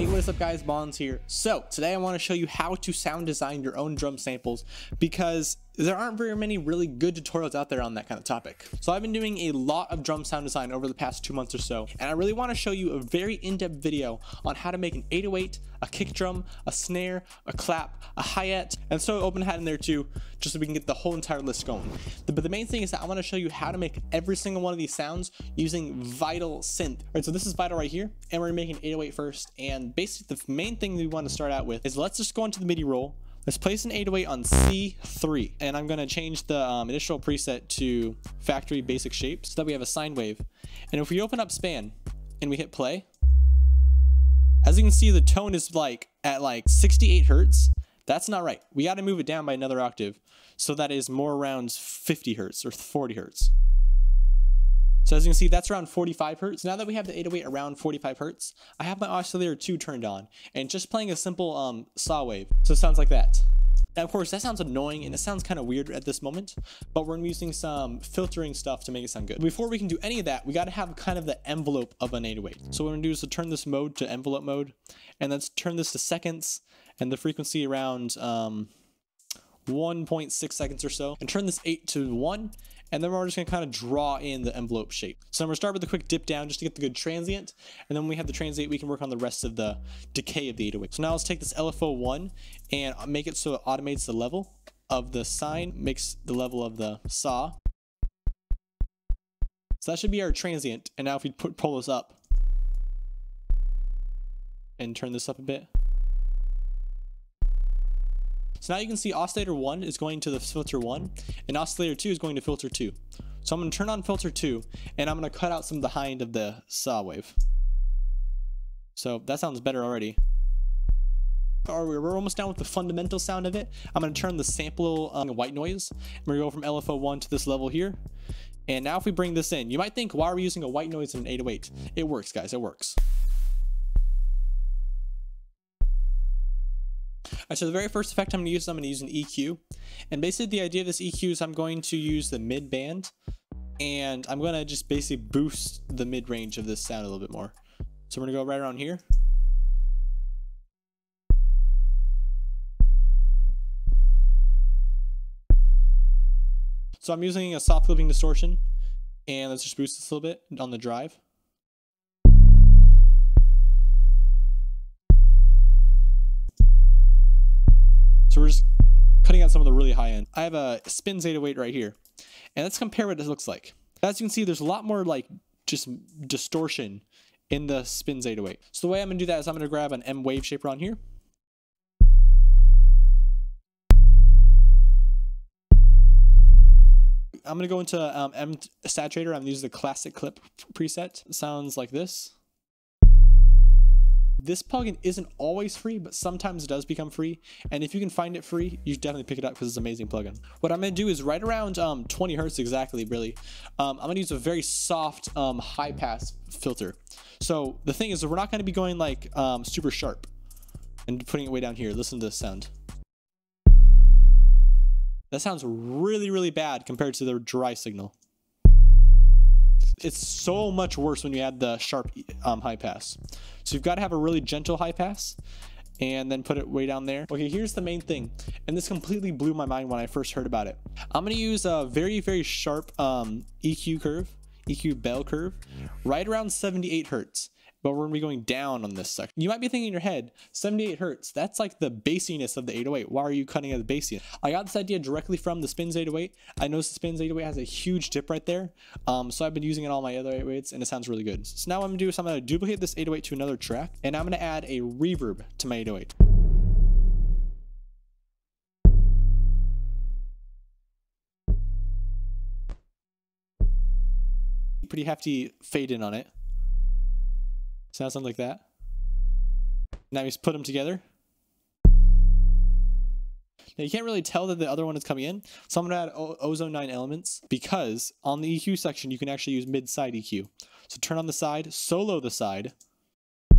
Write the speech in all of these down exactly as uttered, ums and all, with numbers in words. Hey, what is up guys, Bonds here. So today I want to show you how to sound design your own drum samples because there aren't very many really good tutorials out there on that kind of topic. So I've been doing a lot of drum sound design over the past two months or so, and I really want to show you a very in-depth video on how to make an eight oh eight, a kick drum, a snare, a clap, a hi-hat, and throw an open hat in there too, just so we can get the whole entire list going. The, but the main thing is that I want to show you how to make every single one of these sounds using Vital Synth. All right, so this is Vital right here, and we're gonna make an eight oh eight first. And basically the main thing that we want to start out with is let's just go into the MIDI roll. Let's place an eight oh eight on C three, and I'm gonna change the um, initial preset to factory basic shape so that we have a sine wave. And if we open up span and we hit play, as you can see, the tone is like at like sixty-eight hertz. That's not right. We gotta move it down by another octave. So that is more around fifty hertz or forty hertz. So as you can see, that's around forty-five hertz. Now that we have the eight oh eight around forty-five hertz, I have my oscillator two turned on and just playing a simple um, saw wave. So it sounds like that. Now, of course, that sounds annoying and it sounds kind of weird at this moment, but we're using some filtering stuff to make it sound good. Before we can do any of that, we got to have kind of the envelope of an eight oh eight. So what we're going to do is to turn this mode to envelope mode, and let's turn this to seconds and the frequency around um, one point six seconds or so, and turn this eight to one. And then we're just gonna kind of draw in the envelope shape. So I'm gonna start with a quick dip down just to get the good transient. And then when we have the transient, we can work on the rest of the decay of the eight oh eight. So now let's take this L F O one and make it so it automates the level of the sine, makes the level of the saw. So that should be our transient. And now if we put, pull this up and turn this up a bit. So now you can see oscillator one is going to the filter one and oscillator two is going to filter two. So I'm going to turn on filter two and I'm going to cut out some of the high end of the saw wave. So that sounds better already. All right, we're almost down with the fundamental sound of it. I'm going to turn the sample um, white noise. We're going to go from L F O one to this level here. And now if we bring this in, you might think, why are we using a white noise in an eight oh eight? It works, guys. It works. Alright, so the very first effect I'm going to use, I'm going to use an E Q. And basically the idea of this E Q is I'm going to use the mid band. And I'm going to just basically boost the mid range of this sound a little bit more. So we're going to go right around here. So I'm using a soft clipping distortion. And let's just boost this a little bit on the drive. So we're just cutting out some of the really high end. I have a Spin Z eighty-eight right here. And let's compare what it looks like. As you can see, there's a lot more like just distortion in the Spin Z eighty-eight. So the way I'm gonna do that is I'm gonna grab an M wave shaper on here. I'm gonna go into um, M saturator. I'm gonna use the classic clip preset. It sounds like this. This plugin isn't always free, but sometimes it does become free. And if you can find it free, you definitely pick it up because it's an amazing plugin. What I'm going to do is right around um, twenty hertz exactly, really. Um, I'm going to use a very soft um, high pass filter. So the thing is, we're not going to be going like um, super sharp and putting it way down here. Listen to this sound. That sounds really, really bad compared to the dry signal. It's so much worse when you add the sharp um, high pass. So you've got to have a really gentle high pass and then put it way down there. Okay, here's the main thing. And this completely blew my mind when I first heard about it. I'm going to use a very, very sharp um, E Q curve, E Q bell curve, right around seventy-eight hertz. But we're going to be going down on this section. You might be thinking in your head, seventy-eight hertz, that's like the bassiness of the eight oh eight. Why are you cutting at the bassiness? I got this idea directly from the Spin Z eighty-eight. I noticed the Spin Z eighty-eight has a huge dip right there. Um, so I've been using it in all my other eight oh eights and it sounds really good. So now what I'm going to do is I'm going to duplicate this eight oh eight to another track and I'm going to add a reverb to my eight oh eight. Pretty hefty fade in on it. So now it sounds like that. Now we just put them together. Now you can't really tell that the other one is coming in. So I'm going to add o Ozone nine elements because on the E Q section, you can actually use mid-side E Q. So turn on the side, solo the side. I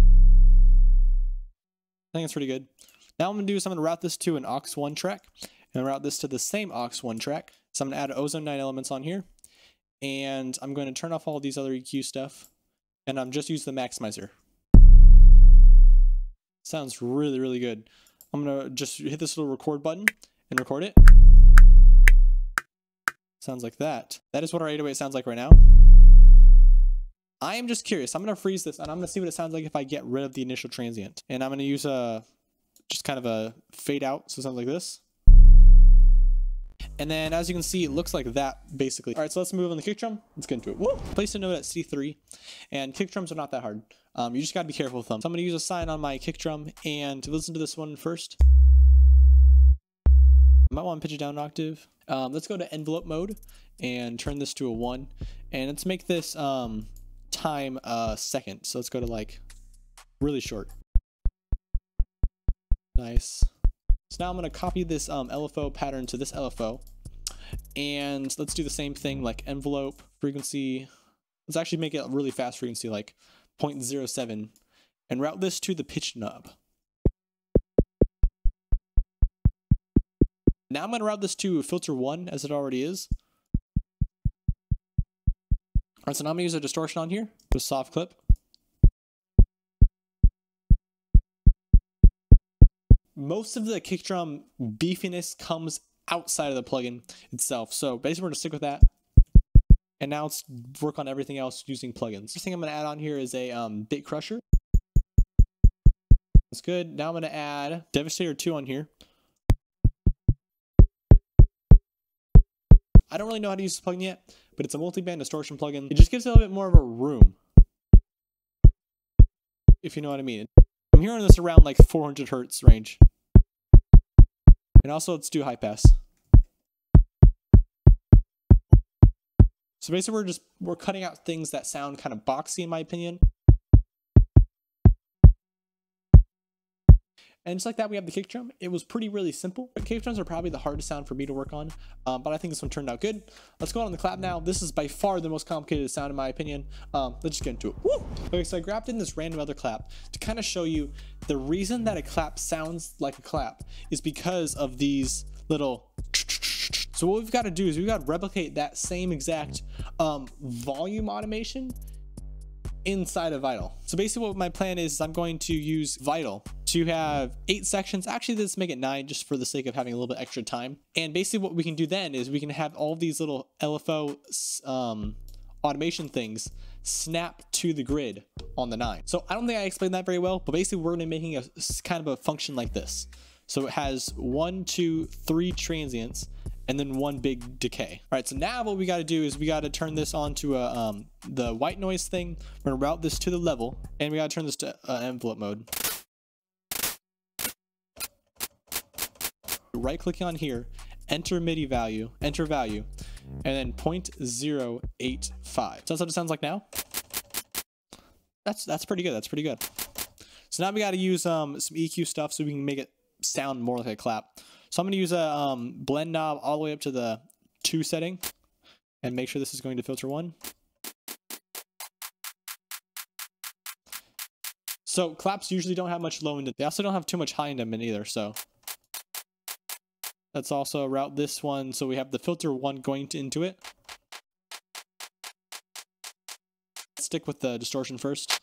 think that's pretty good. Now what I'm going to do is I'm going to route this to an aux one track and route this to the same aux one track. So I'm going to add Ozone nine elements on here and I'm going to turn off all of these other E Q stuff. And I'm just using the maximizer. Sounds really, really good. I'm gonna just hit this little record button and record it. Sounds like that. That is what our eight oh eight sounds like right now. I am just curious. I'm gonna freeze this and I'm gonna see what it sounds like if I get rid of the initial transient. And I'm gonna use a, just kind of a fade out. So it sounds like this. And then as you can see, it looks like that basically. All right, so let's move on the kick drum. Let's get into it. Whoa. Place a note at C three, and kick drums are not that hard. Um, you just gotta be careful with them. So I'm gonna use a sign on my kick drum and listen to this one first. I might want to pitch it down an octave. Um, let's go to envelope mode and turn this to a one, and let's make this um, time a second. So let's go to like really short. Nice. So now I'm gonna copy this um, L F O pattern to this L F O, and let's do the same thing, like envelope, frequency. Let's actually make it a really fast frequency, like zero point zero seven, and route this to the pitch knob. Now I'm gonna route this to filter one as it already is. All right, so now I'm gonna use a distortion on here, with soft clip. Most of the kick drum beefiness comes outside of the plugin itself. So basically we're gonna stick with that. And now let's work on everything else using plugins. First thing I'm gonna add on here is a um, bit crusher. That's good. Now I'm gonna add Devastator two on here. I don't really know how to use this plugin yet, but it's a multi-band distortion plugin. It just gives it a little bit more of a room, if you know what I mean. I'm hearing this around like four hundred hertz range. And also let's do high pass. So basically we're just, we're cutting out things that sound kind of boxy in my opinion. And just like that, we have the kick drum. It was pretty really simple. Kick drums are probably the hardest sound for me to work on, um, but I think this one turned out good. Let's go on the clap now. This is by far the most complicated sound in my opinion. Um, let's just get into it. Woo! Okay, so I grabbed in this random other clap to kind of show you the reason that a clap sounds like a clap is because of these little. So what we've got to do is we've got to replicate that same exact um, volume automation inside of Vital. So basically what my plan is, is I'm going to use Vital to have eight sections. Actually, let's make it nine just for the sake of having a little bit extra time. And basically what we can do then is we can have all these little L F O um, automation things snap to the grid on the nine. So I don't think I explained that very well, but basically we're gonna be making a kind of a function like this. So it has one, two, three transients, and then one big decay. All right, so now what we gotta do is we gotta turn this onto a, um, the white noise thing. We're gonna route this to the level, and we gotta turn this to uh, envelope mode. Right clicking on here, enter MIDI value, enter value, and then zero point zero eight five. So that's what it sounds like now. That's that's pretty good, that's pretty good. So now we gotta use um, some E Q stuff so we can make it sound more like a clap. So I'm gonna use a um, blend knob all the way up to the two setting and make sure this is going to filter one. So claps usually don't have much low end. They also don't have too much high end either, so. Let's also route this one so we have the filter one going to, into it. Let's stick with the distortion first.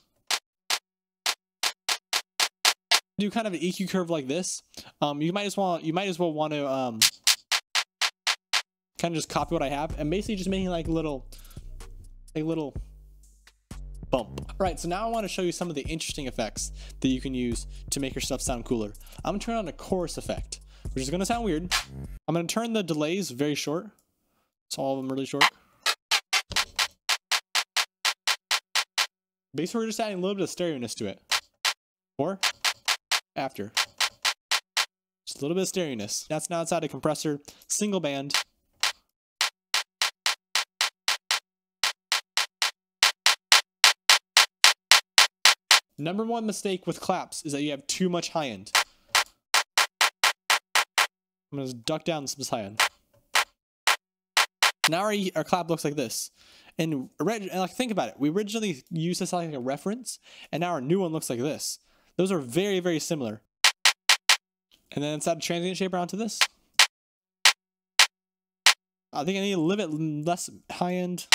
Do kind of an E Q curve like this. Um, you might as well you might as well want to um, kind of just copy what I have and basically just making like little a little bump. All right, so now I want to show you some of the interesting effects that you can use to make your stuff sound cooler. I'm gonna turn on a chorus effect, which is going to sound weird. I'm going to turn the delays very short. So all of them really short. Basically, we're just adding a little bit of stereo-ness to it. Or after. Just a little bit of stereo-ness. That's now outside a compressor, single band. Number one mistake with claps is that you have too much high end. I'm gonna just duck down some high end. Now our, our clap looks like this. And, and like, think about it. We originally used this like a reference, and now our new one looks like this. Those are very, very similar. And then let's add a transient shape around to this. I think I need a little bit less high end.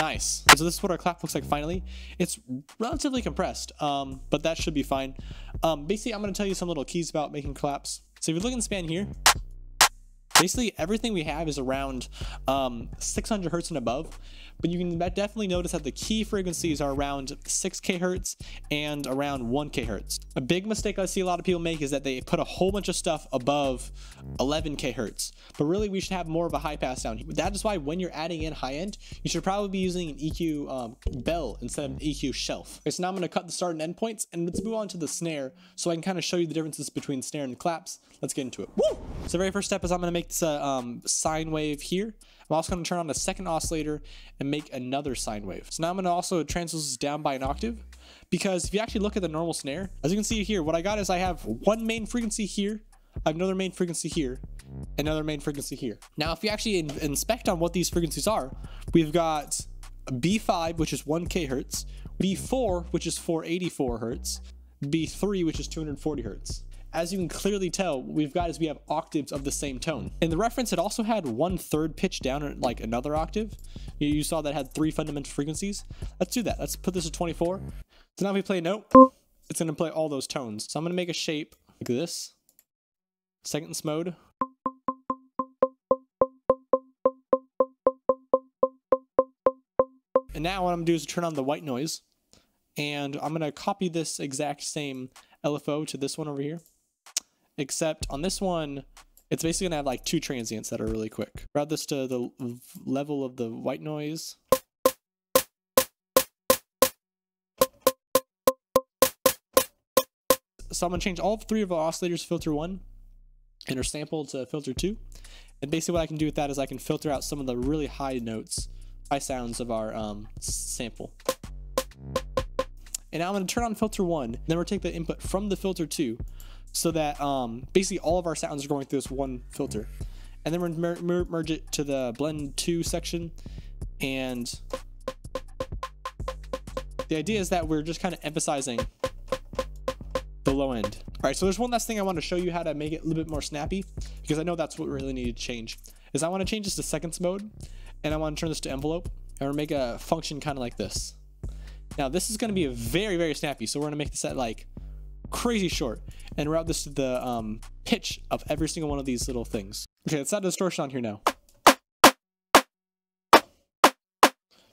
nice. So this is what our clap looks like finally. It's relatively compressed, um, but that should be fine. Um, basically, I'm going to tell you some little keys about making claps. So if you look in span here, basically everything we have is around um, six hundred hertz and above, but you can definitely notice that the key frequencies are around six K hertz and around one K hertz. A big mistake I see a lot of people make is that they put a whole bunch of stuff above eleven K hertz, but really we should have more of a high pass down here. That is why when you're adding in high end, you should probably be using an E Q um, bell instead of an E Q shelf. Okay, so now I'm going to cut the start and end points, and let's move on to the snare so I can kind of show you the differences between snare and claps. Let's get into it. Woo! So the very first step is I'm going to make It's a um, sine wave here. I'm also going to turn on the second oscillator and make another sine wave. So now I'm going to also transpose this down by an octave, because if you actually look at the normal snare, as you can see here, what I got is I have one main frequency here, I have another main frequency here, another main frequency here. Now if you actually in inspect on what these frequencies are, we've got B five, which is one K hertz, B four, which is four eighty-four hertz, B three, which is two forty hertz. As you can clearly tell, what we've got is we have octaves of the same tone. In the reference, it also had one third pitch down at like another octave. You saw that had three fundamental frequencies. Let's do that. Let's put this at twenty-four. So now if we play a note, it's going to play all those tones. So I'm going to make a shape like this. Seconds mode. And now what I'm going to do is turn on the white noise. And I'm going to copy this exact same L F O to this one over here. Except on this one, it's basically gonna have like two transients that are really quick. Route this to the level of the white noise. So I'm gonna change all three of our oscillators to filter one and our sample to filter two. And basically what I can do with that is I can filter out some of the really high notes, high sounds of our um, sample. And now I'm gonna turn on filter one, then we'll take the input from the filter two, so that um, basically all of our sounds are going through this one filter. And then we're gonna mer mer merge it to the blend two section. And the idea is that we're just kind of emphasizing the low end. All right, so there's one last thing I want to show you how to make it a little bit more snappy, because I know that's what we really need to change, is I want to change this to seconds mode, and I want to turn this to envelope, and we're gonna make a function kind of like this. Now this is gonna be a very, very snappy, so we're gonna make this at like crazy short and route this to the um, pitch of every single one of these little things. Okay, let's add a distortion on here now.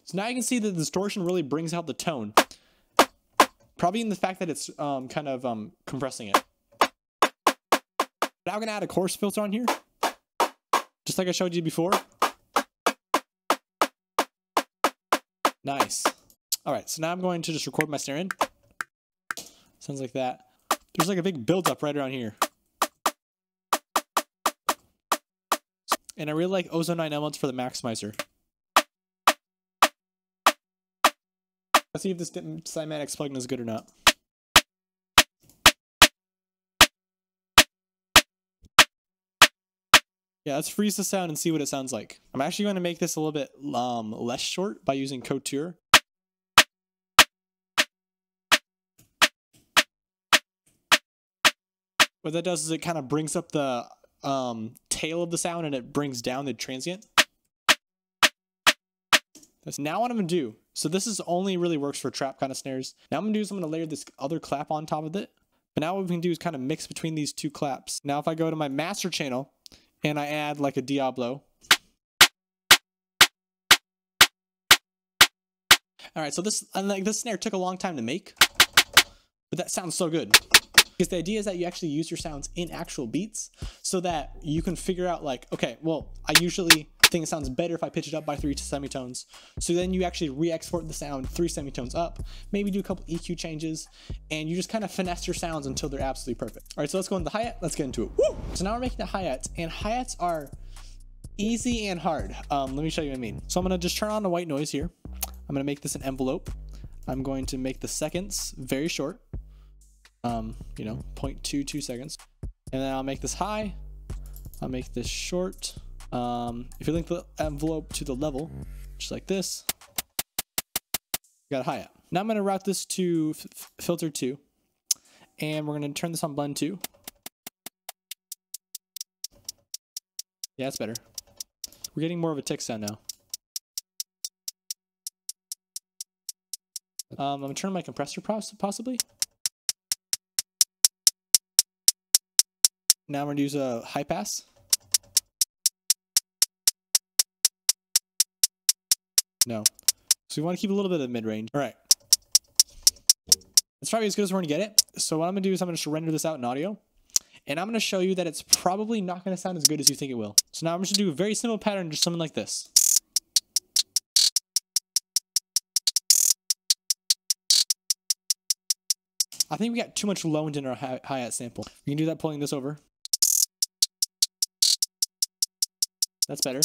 So now you can see that the distortion really brings out the tone, probably in the fact that it's um, kind of um, compressing it. Now I'm gonna add a chorus filter on here, just like I showed you before. Nice. All right, so now I'm going to just record my snare in. Sounds like that. There's like a big buildup right around here. And I really like Ozone nine elements for the maximizer. Let's see if this Cymatics plugin is good or not. Yeah, let's freeze the sound and see what it sounds like. I'm actually going to make this a little bit um, less short by using Couture. What that does is it kind of brings up the um, tail of the sound, and it brings down the transient. That's now what I'm going to do. So this is only really works for trap kind of snares. Now I'm going to do is I'm going to layer this other clap on top of it. But now what we can do is kind of mix between these two claps. Now if I go to my master channel and I add like a Diablo. All right, so this, like, this snare took a long time to make, but that sounds so good. Because the idea is that you actually use your sounds in actual beats, so that you can figure out like, okay, well, I usually think it sounds better if I pitch it up by three semitones. So then you actually re-export the sound three semitones up, maybe do a couple E Q changes, and you just kind of finesse your sounds until they're absolutely perfect. All right, so let's go into the hi-hat. Let's get into it. Woo! So now we're making the hi-hats, and hi-hats are easy and hard. Um, let me show you what I mean. So I'm going to just turn on the white noise here. I'm going to make this an envelope. I'm going to make the seconds very short. Um, you know, zero point two two seconds. And then I'll make this high. I'll make this short. Um, if you link the envelope to the level, just like this, got a hi-hat. Now I'm going to route this to filter two. And we're going to turn this on blend two. Yeah, that's better. We're getting more of a tick sound now. Um, I'm going to turn my compressor possibly. Now I'm going to use a high pass. No. So we want to keep a little bit of mid-range. All right. It's probably as good as we're going to get it. So what I'm going to do is I'm going to render this out in audio. And I'm going to show you that it's probably not going to sound as good as you think it will. So now I'm just going to do a very simple pattern, just something like this. I think we got too much low end in our hi- hi-hat sample. We can do that pulling this over. That's better.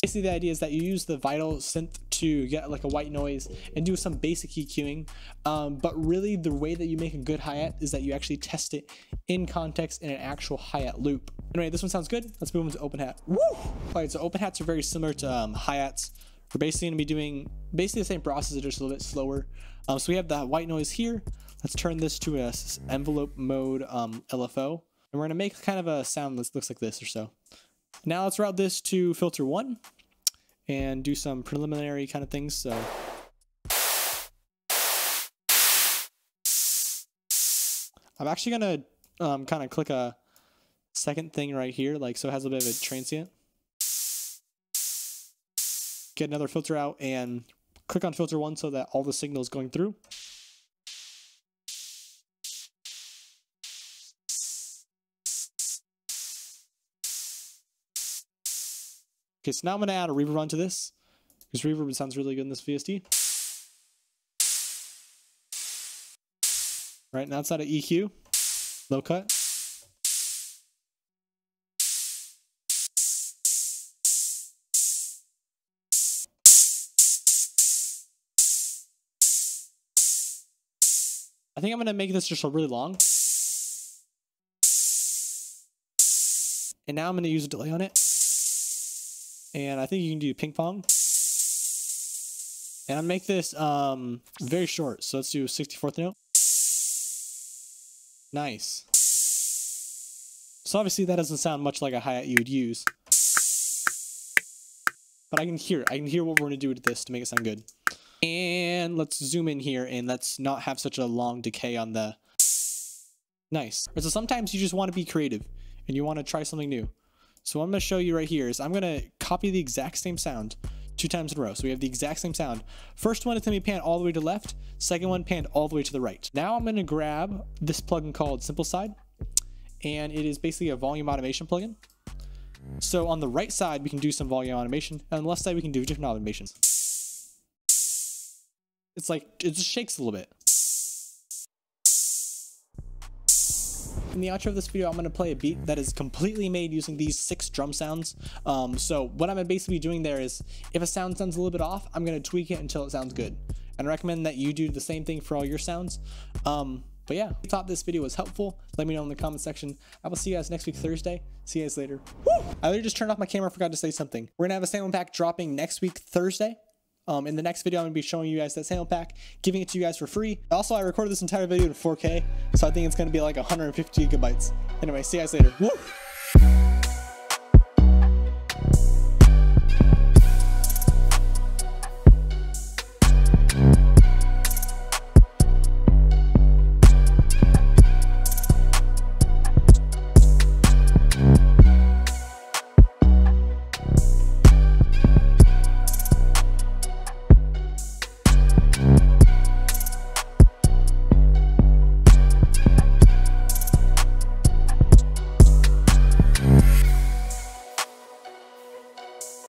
Basically, the idea is that you use the Vital Synth to get like a white noise and do some basic EQing, um, but really the way that you make a good hi-hat is that you actually test it in context in an actual hi-hat loop. Anyway, this one sounds good. Let's move on to open hat. Woo! All right, so open hats are very similar to um, hi-hats. We're basically going to be doing basically the same process, just a little bit slower. Um, so we have the white noise here. Let's turn this to a envelope mode um, L F O, and we're going to make kind of a sound that looks like this or so. Now let's route this to filter one and do some preliminary kind of things. So I'm actually going to um, kind of click a second thing right here, like so it has a bit of a transient. Get another filter out and click on filter one so that all the signal is going through. Okay, so now I'm going to add a reverb onto this because reverb sounds really good in this V S T. All right, now it's out of E Q, low cut. I think I'm going to make this just really long. And now I'm going to use a delay on it. And I think you can do ping pong. And I'll make this um, very short. So let's do sixty-fourth note. Nice. So obviously that doesn't sound much like a hi-hat you would use. But I can hear it. I can hear what we're going to do with this to make it sound good. And let's zoom in here and let's not have such a long decay on the... Nice. So sometimes you just want to be creative and you want to try something new. So what I'm going to show you right here is I'm going to copy the exact same sound two times in a row. So we have the exact same sound. First one is going to be panned all the way to the left. Second one panned all the way to the right. Now I'm going to grab this plugin called Simple Side. And it is basically a volume automation plugin. So on the right side, we can do some volume automation. And on the left side, we can do different automations. It's like, it just shakes a little bit. In the outro of this video, I'm going to play a beat that is completely made using these six drum sounds. Um, so what I'm going to basically be doing there is, if a sound sounds a little bit off, I'm going to tweak it until it sounds good. And I recommend that you do the same thing for all your sounds. Um, but yeah, if you thought this video was helpful, let me know in the comment section. I will see you guys next week Thursday. See you guys later. Woo! I literally just turned off my camera, forgot to say something. We're going to have a sample pack dropping next week Thursday. Um, in the next video, I'm going to be showing you guys that sample pack, giving it to you guys for free. Also, I recorded this entire video in four K, so I think it's going to be like one hundred fifty gigabytes. Anyway, see you guys later. Woo!